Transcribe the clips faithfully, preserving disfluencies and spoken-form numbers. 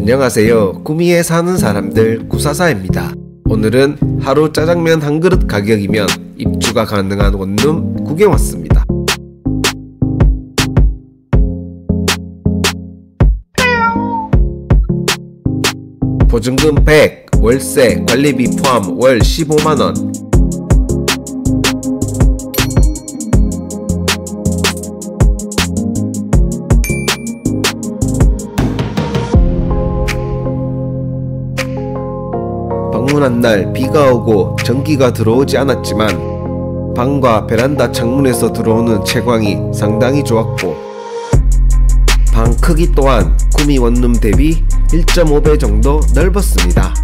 안녕하세요. 구미에 사는 사람들 구사사입니다. 오늘은 하루 짜장면 한 그릇 가격이면 입주가 가능한 원룸 구경 왔습니다. 보증금 백, 월세, 관리비 포함 월 십오만 원. 방문한 날 비가 오고 전기가 들어오지 않았지만 방과 베란다 창문에서 들어오는 채광이 상당히 좋았고 방 크기 또한 구미 원룸 대비 일 점 오 배 정도 넓었습니다.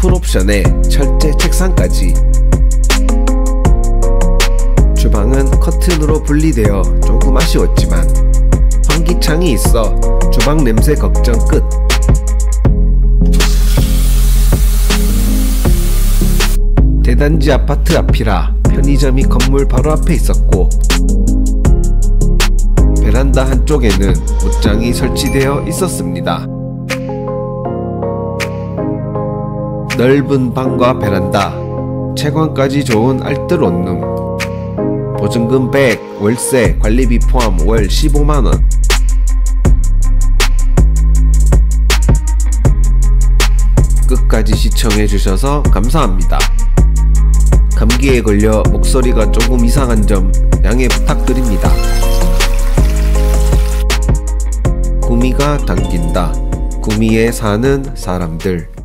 풀옵션에 철제 책상까지, 주방은 커튼으로 분리되어 조금 아쉬웠지만 환기창이 있어 주방 냄새 걱정 끝. 대단지 아파트 앞이라 편의점이 건물 바로 앞에 있었고 베란다 한쪽에는 옷장이 설치되어 있었습니다. 넓은 방과 베란다, 채광까지 좋은 알뜰 원룸. 보증금 백, 월세, 관리비 포함 월 십오만 원. 끝까지 시청해주셔서 감사합니다. 감기에 걸려 목소리가 조금 이상한 점 양해 부탁드립니다. 구미가 당긴다. 구미에 사는 사람들.